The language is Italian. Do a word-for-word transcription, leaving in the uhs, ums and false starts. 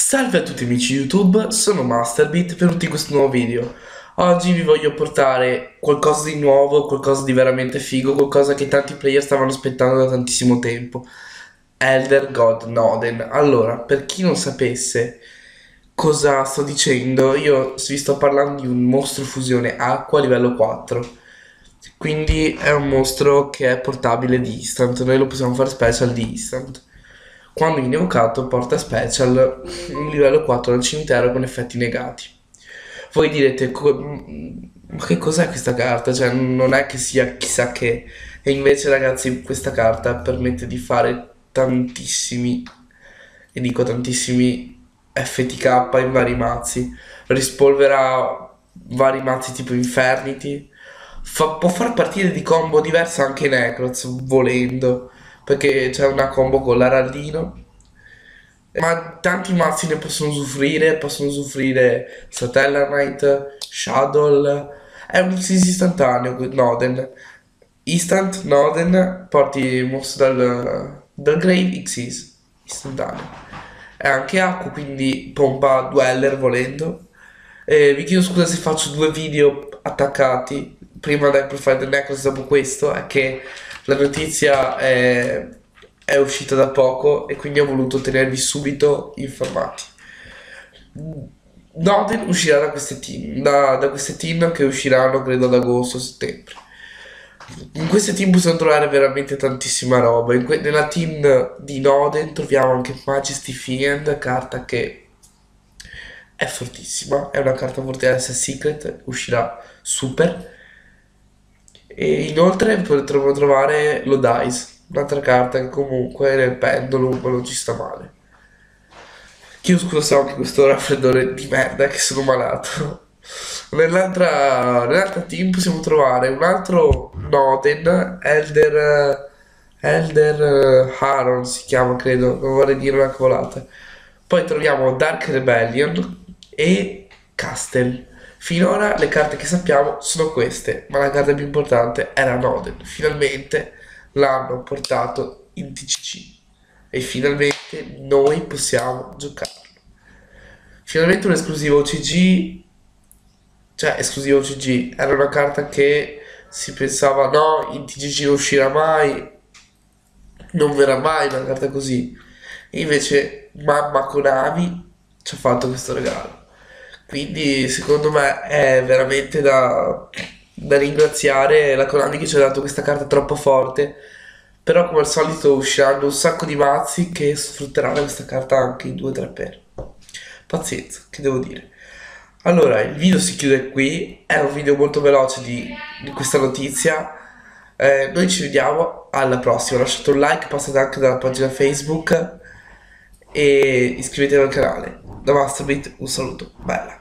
Salve a tutti amici YouTube, sono Masterbeat, benvenuti in questo nuovo video. Oggi vi voglio portare qualcosa di nuovo, qualcosa di veramente figo, qualcosa che tanti player stavano aspettando da tantissimo tempo: Elder God Noden. Allora, per chi non sapesse cosa sto dicendo, io vi sto parlando di un mostro fusione acqua livello quattro. Quindi è un mostro che è portabile di instant, noi lo possiamo fare special di instant. Quando viene evocato porta special un livello quattro al cimitero con effetti negati. Voi direte, ma che cos'è questa carta? Cioè non è che sia chissà che. E invece ragazzi, questa carta permette di fare tantissimi, e dico tantissimi, F T K in vari mazzi. Rispolvera vari mazzi tipo Infernity. Fa, può far partire di combo diverse anche Necroz, volendo, perché c'è una combo con l'araldino, ma tanti mazzi ne possono usufruire, possono usufruire Satellite, Shadow. È un Xyz istantaneo, Noden, Instant Noden, porti mostro dal, dal grave, Xyz, istantaneo. È anche acqua, quindi pompa Dweller volendo. E vi chiedo scusa se faccio due video attaccati, prima del profile del Necroz, dopo questo, è che la notizia è, è uscita da poco e quindi ho voluto tenervi subito informati. Noden uscirà da queste team, da, da queste team che usciranno credo ad agosto o settembre. In queste team possiamo trovare veramente tantissima roba. In nella team di Noden troviamo anche Majesty Fiend, carta che è fortissima, è una carta fortissima secret, uscirà super. E inoltre potremo trovare lo Dice, un'altra carta che comunque nel pendolo non ci sta male. Chiedo scusa se ho anche questo raffreddore di merda, che sono malato. Nell'altra nell team possiamo trovare un altro Noden, Elder Elder Haron si chiama, credo, non vorrei dire una cavolata. Poi troviamo Dark Rebellion e Castle. Finora le carte che sappiamo sono queste, ma la carta più importante era Noden. Finalmente l'hanno portato in T C G e finalmente noi possiamo giocarlo. Finalmente un'esclusiva O C G, cioè esclusiva O C G, era una carta che si pensava no, in T C G non uscirà mai, non verrà mai una carta così. E invece mamma Konami ci ha fatto questo regalo. Quindi secondo me è veramente da, da ringraziare la Konami che ci ha dato questa carta troppo forte. Però come al solito usciranno un sacco di mazzi che sfrutteranno questa carta anche in due tre per. Pazienza, che devo dire. Allora, il video si chiude qui, è un video molto veloce di, di questa notizia. eh, Noi ci vediamo alla prossima, lasciate un like, passate anche dalla pagina Facebook e iscrivetevi al canale. Da Masterbeat un saluto, bella!